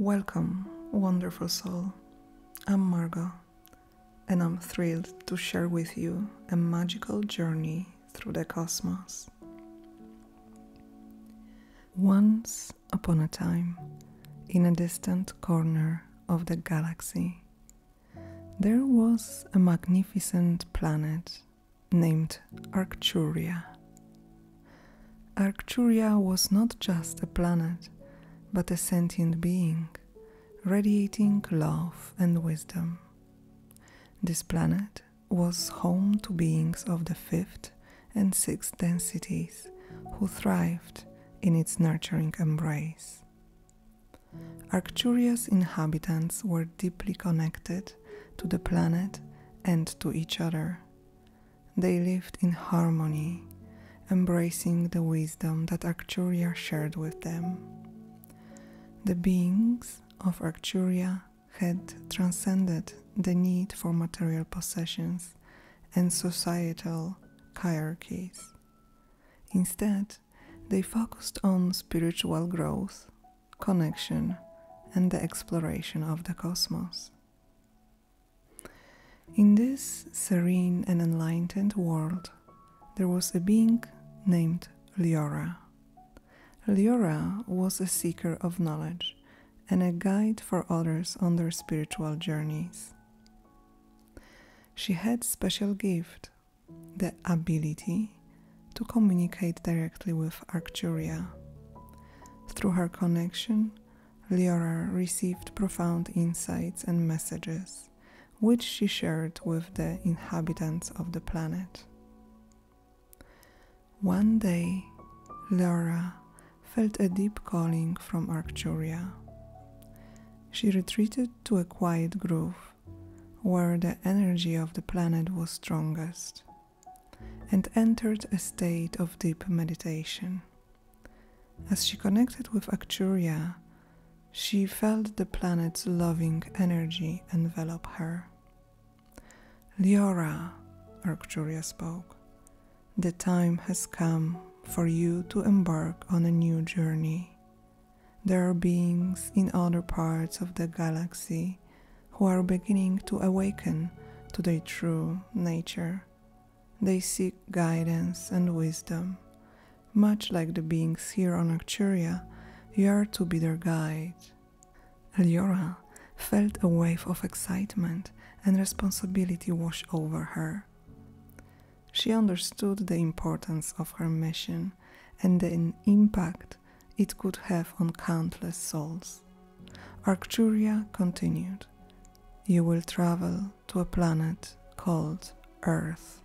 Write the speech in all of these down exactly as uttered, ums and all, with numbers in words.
Welcome, wonderful soul. I'm Margot, and I'm thrilled to share with you a magical journey through the cosmos. Once upon a time, in a distant corner of the galaxy, there was a magnificent planet named Arcturus. Arcturus was not just a planet, but a sentient being, radiating love and wisdom. This planet was home to beings of the fifth and sixth densities who thrived in its nurturing embrace. Arcturus' inhabitants were deeply connected to the planet and to each other. They lived in harmony, embracing the wisdom that Arcturus shared with them. The beings of Arcturus had transcended the need for material possessions and societal hierarchies. Instead, they focused on spiritual growth, connection, and the exploration of the cosmos. In this serene and enlightened world, there was a being named Liora. Liora was a seeker of knowledge and a guide for others on their spiritual journeys. She had a special gift, the ability to communicate directly with Arcturus. Through her connection, Liora received profound insights and messages, which she shared with the inhabitants of the planet. One day, Liora felt a deep calling from Arcturus. She retreated to a quiet grove, where the energy of the planet was strongest, and entered a state of deep meditation. As she connected with Arcturus, she felt the planet's loving energy envelop her. "Liora," Arcturus spoke, "the time has come for you to embark on a new journey. There are beings in other parts of the galaxy who are beginning to awaken to their true nature. They seek guidance and wisdom. Much like the beings here on Arcturus, you are to be their guide." Liora felt a wave of excitement and responsibility wash over her. She understood the importance of her mission and the impact it could have on countless souls. Arcturus continued, "You will travel to a planet called Earth.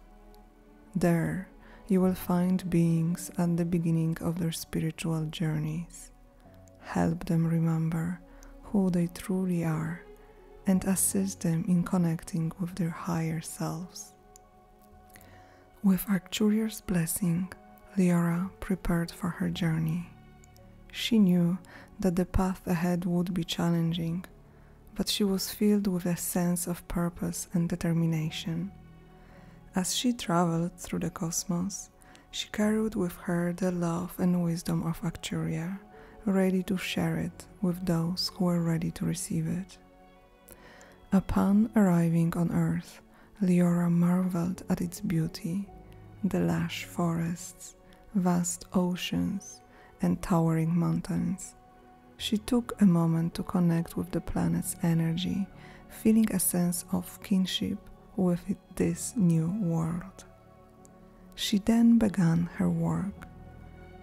There, you will find beings at the beginning of their spiritual journeys. Help them remember who they truly are and assist them in connecting with their higher selves." With Arcturus' blessing, Liora prepared for her journey. She knew that the path ahead would be challenging, but she was filled with a sense of purpose and determination. As she traveled through the cosmos, she carried with her the love and wisdom of Arcturus, ready to share it with those who were ready to receive it. Upon arriving on Earth, Liora marveled at its beauty, the lush forests, vast oceans, and towering mountains. She took a moment to connect with the planet's energy, feeling a sense of kinship with this new world. She then began her work.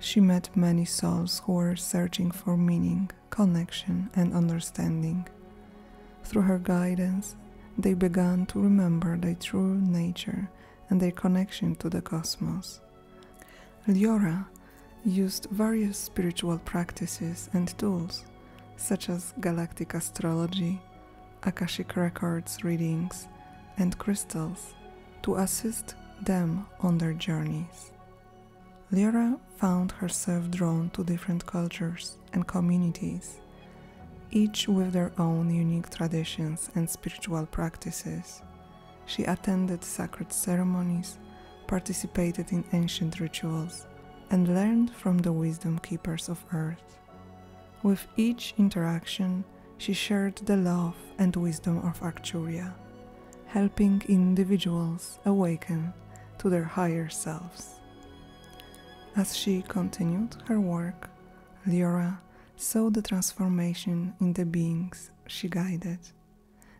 She met many souls who were searching for meaning, connection, and understanding. Through her guidance, they began to remember their true nature and their connection to the cosmos. Liora used various spiritual practices and tools, such as galactic astrology, Akashic records readings, and crystals, to assist them on their journeys. Liora found herself drawn to different cultures and communities, each with their own unique traditions and spiritual practices. She attended sacred ceremonies, participated in ancient rituals, and learned from the wisdom keepers of Earth. With each interaction, she shared the love and wisdom of Arcturia, helping individuals awaken to their higher selves. As she continued her work, Liora saw the transformation in the beings she guided.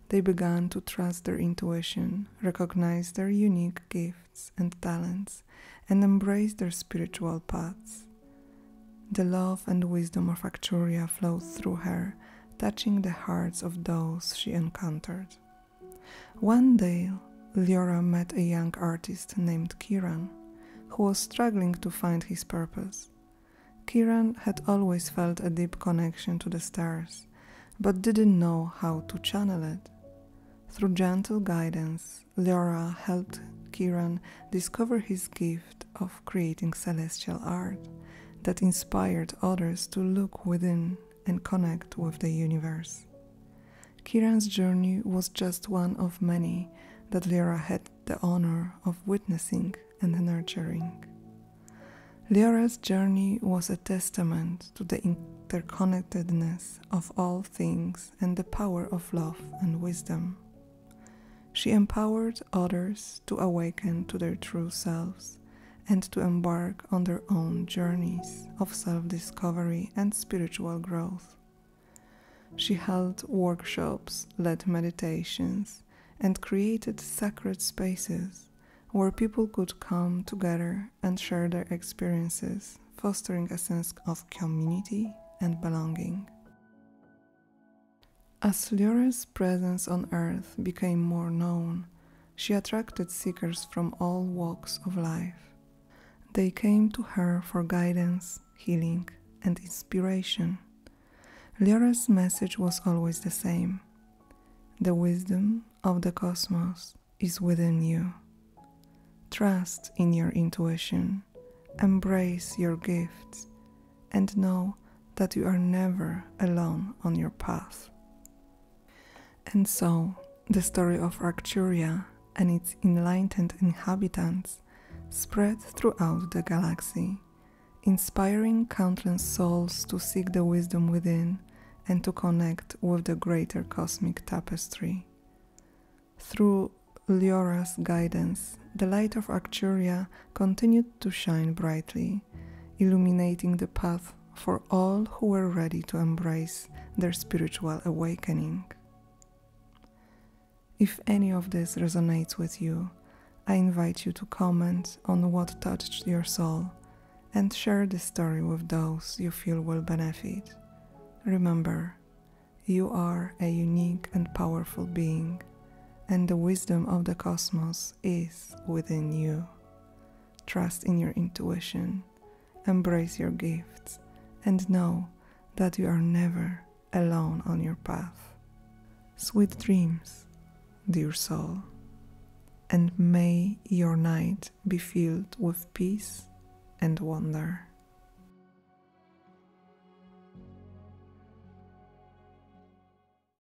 They began to trust their intuition, recognize their unique gifts and talents, and embrace their spiritual paths. The love and wisdom of Arcturia flowed through her, touching the hearts of those she encountered. One day, Liora met a young artist named Kiran, who was struggling to find his purpose. Kiran had always felt a deep connection to the stars, but didn't know how to channel it. Through gentle guidance, Liora helped Kiran discover his gift of creating celestial art that inspired others to look within and connect with the universe. Kiran's journey was just one of many that Liora had the honor of witnessing and nurturing. Liora's journey was a testament to the interconnectedness of all things and the power of love and wisdom. She empowered others to awaken to their true selves and to embark on their own journeys of self-discovery and spiritual growth. She held workshops, led meditations, and created sacred spaces where people could come together and share their experiences, fostering a sense of community and belonging. As Liora's presence on Earth became more known, she attracted seekers from all walks of life. They came to her for guidance, healing, and inspiration. Liora's message was always the same. The wisdom of the cosmos is within you. Trust in your intuition, embrace your gifts, and know that you are never alone on your path. And so, the story of Arcturia and its enlightened inhabitants spread throughout the galaxy, inspiring countless souls to seek the wisdom within and to connect with the greater cosmic tapestry. Through Liora's guidance, the light of Arcturia continued to shine brightly, illuminating the path for all who were ready to embrace their spiritual awakening. If any of this resonates with you, I invite you to comment on what touched your soul and share this story with those you feel will benefit. Remember, you are a unique and powerful being, and the wisdom of the cosmos is within you. Trust in your intuition, embrace your gifts, and know that you are never alone on your path. Sweet dreams, dear soul, and may your night be filled with peace and wonder.